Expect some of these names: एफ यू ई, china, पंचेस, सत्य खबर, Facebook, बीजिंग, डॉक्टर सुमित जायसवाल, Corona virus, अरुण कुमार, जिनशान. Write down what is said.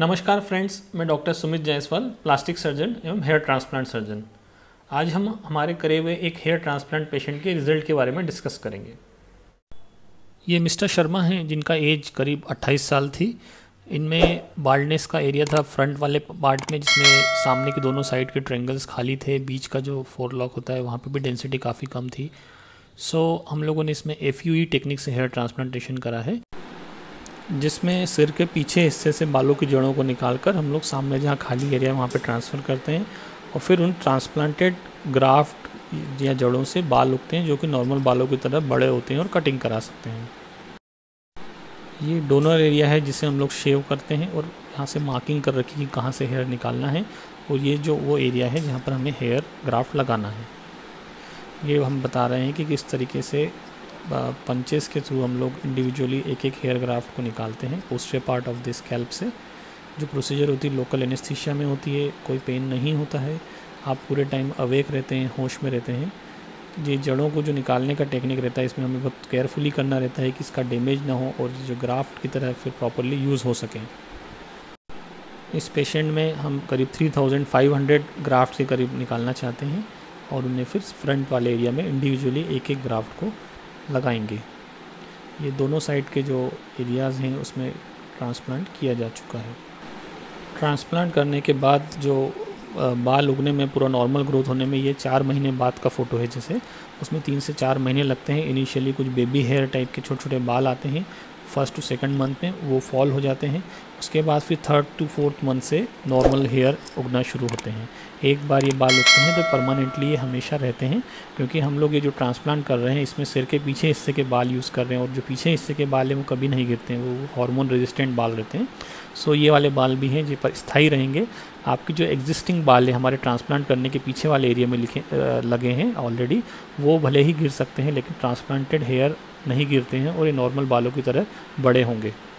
नमस्कार फ्रेंड्स, मैं डॉक्टर सुमित जायसवाल, plastic surgeon एवं हेयर ट्रांसप्लांट सर्जन। आज हम हमारे करीब हुए एक हेयर ट्रांसप्लांट पेशेंट के रिजल्ट के बारे में डिस्कस करेंगे। ये मिस्टर शर्मा हैं जिनका एज करीब 28 साल थी। इनमें बाल्डनेस का एरिया था फ्रंट वाले पार्ट में, जिसमें सामने के दोनों साइड के ट्रेंगल्स खाली थे, बीच का जो फोर लॉक होता है वहाँ पर भी डेंसिटी काफ़ी कम थी। सो हम लोगों ने इसमें FUE टेक्निक से हेयर ट्रांसप्लांटेशन करा है, जिसमें सिर के पीछे हिस्से से बालों की जड़ों को निकालकर हम लोग सामने जहाँ खाली एरिया है वहाँ पे ट्रांसफ़र करते हैं और फिर उन ट्रांसप्लांटेड ग्राफ्ट या जड़ों से बाल उगते हैं जो कि नॉर्मल बालों की तरह बड़े होते हैं और कटिंग करा सकते हैं। ये डोनर एरिया है जिसे हम लोग शेव करते हैं और यहाँ से मार्किंग कर रखी कि कहाँ से हेयर निकालना है, और ये जो वो एरिया है जहाँ पर हमें हेयर ग्राफ्ट लगाना है। ये हम बता रहे हैं कि किस तरीके से पंचेस के थ्रू हम लोग इंडिविजुअली एक एक हेयर ग्राफ्ट को निकालते हैं poster part of the scalp से। जो प्रोसीजर होती है लोकल एनेस्थीसिया में होती है, कोई पेन नहीं होता है, आप पूरे टाइम अवेक रहते हैं, होश में रहते हैं। ये जड़ों को जो निकालने का टेक्निक रहता है इसमें हमें बहुत केयरफुली करना रहता है कि इसका डैमेज ना हो और जो ग्राफ्ट की तरह फिर प्रॉपरली यूज़ हो सकें। इस पेशेंट में हम करीब 3500 ग्राफ्ट के करीब निकालना चाहते हैं और उन्हें फिर फ्रंट वाले एरिया में इंडिविजुअली एक एक ग्राफ्ट को लगाएंगे। ये दोनों साइड के जो एरियाज़ हैं उसमें ट्रांसप्लांट किया जा चुका है। ट्रांसप्लांट करने के बाद जो बाल उगने में, पूरा नॉर्मल ग्रोथ होने में, ये 4 महीने बाद का फ़ोटो है। जैसे उसमें 3 से 4 महीने लगते हैं। इनिशियली कुछ बेबी हेयर टाइप के छोटे छोटे बाल आते हैं, फर्स्ट टू सेकंड मंथ में वो फॉल हो जाते हैं। उसके बाद फिर 3rd टू 4th मंथ से नॉर्मल हेयर उगना शुरू होते हैं। एक बार ये बाल उगते हैं तो परमानेंटली ये हमेशा रहते हैं, क्योंकि हम लोग ये जो ट्रांसप्लांट कर रहे हैं इसमें सिर के पीछे हिस्से के बाल यूज़ कर रहे हैं और जो पीछे हिस्से के बाल हैं वो कभी नहीं गिरते हैं, वो हार्मोन रेजिस्टेंट बाल रहते हैं। सो ये वाले बाल भी हैं जो पर स्थायी रहेंगे। आपके जो एग्जिस्टिंग बाल है हमारे ट्रांसप्लांट करने के पीछे वाले एरिया में लगे हैं ऑलरेडी, वो भले ही गिर सकते हैं लेकिन ट्रांसप्लांटेड हेयर नहीं गिरते हैं और ये नॉर्मल बालों की तरह बड़े होंगे।